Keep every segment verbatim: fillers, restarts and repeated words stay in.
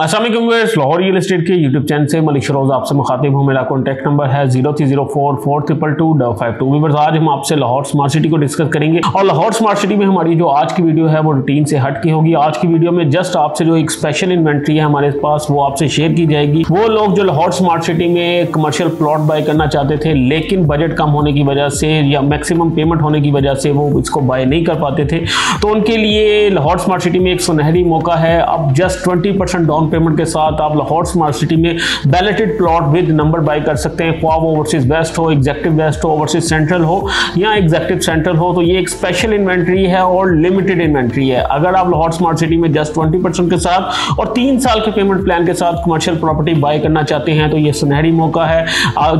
अस्सलाम वालेकुम viewers, Lahore real estate के यूट्यूब चैनल से मलिक शौराज आपसे मुखातिब हूँ। मेरा कॉन्टैक्ट नंबर है zero three zero four four triple two five two. Viewers, आज हम आपसे लाहौर स्मार्ट सिटी को डिस्कस करेंगे और लाहौर स्मार्ट सिटी में हमारी जो आज की वीडियो है वो रूटीन से हट के होगी। आज की वीडियो में जस्ट आपसे जो एक स्पेशल इन्वेंट्री है हमारे पास वो आपसे शेयर की जाएगी। वो लोग जो लाहौर स्मार्ट सिटी में कमर्शियल प्लॉट बाय करना चाहते थे लेकिन बजट कम होने की वजह से या मैक्सिमम पेमेंट होने की वजह से वो इसको बाय नहीं कर पाते थे, तो उनके लिए लाहौर स्मार्ट सिटी में एक सुनहरी मौका है। अब just twenty percent down payment के साथ आप लाहौर स्मार्ट सिटी में balloted plot with number buy कर सकते हैं, ख्वाब ओवरसीज वेस्ट हो, एग्जेक्टिव वेस्ट हो, ओवरसीज सेंट्रल हो या एग्जेक्टिव सेंट्रल हो। तो ये एक स्पेशल इन्वेंट्री है और लिमिटेड इन्वेंट्री है। अगर आप लाहौर स्मार्ट सिटी में जस्ट ट्वेंटी परसेंट के साथ और तीन साल के पेमेंट प्लान के साथ कमर्शियल प्रॉपर्टी बाय करना चाहते हैं तो ये सुनहरी मौका है।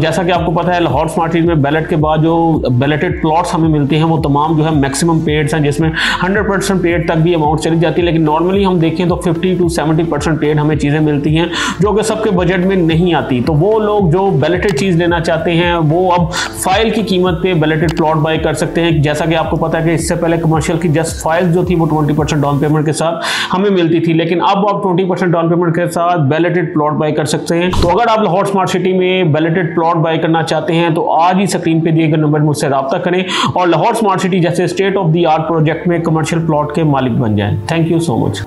जैसा कि आपको पता है लाहौर स्मार्ट सिटी में बैलेट के बाद जो बैलेटेड प्लॉट्स हमें मिलते हैं वो तमाम जो है मैक्सिमम पेड्स हैं, जिसमें हंड्रेड परसेंट पेड तक भी अमाउंट चली जाती है, लेकिन नॉर्मली हम देखें तो fifty to seventy percent paid हमें चीज़ें मिलती हैं जो कि सबके बजट में नहीं आती। तो वो लोग जो बैलेटेड चीज़ लेना चाहते हैं वो अब फाइल की कीमत पे बैलेटेड प्लॉट बाय कर सकते हैं। जैसा कि आपको पता है कि इससे पहले कमर्शियल की जस्ट फाइल जो थी वो ट्वेंटी परसेंट डाउन पेमेंट के साथ हमें मिलती थी, लेकिन अब आप ट्वेंटी परसेंट डाउन पेमेंट के साथ बैलेटेड प्लॉट बाय कर सकते हैं। तो अगर आप लाहौर स्मार्ट सिटी में बैलेटेड प्लॉट बाय करना चाहते हैं तो आज ही स्क्रीन पर दिए गए नंबर मुझसे रब्ता करें और लाहौर स्मार्ट सिटी जैसे state of the art project में कमर्शियल प्लॉट के मालिक बन जाएं। Thank you so much.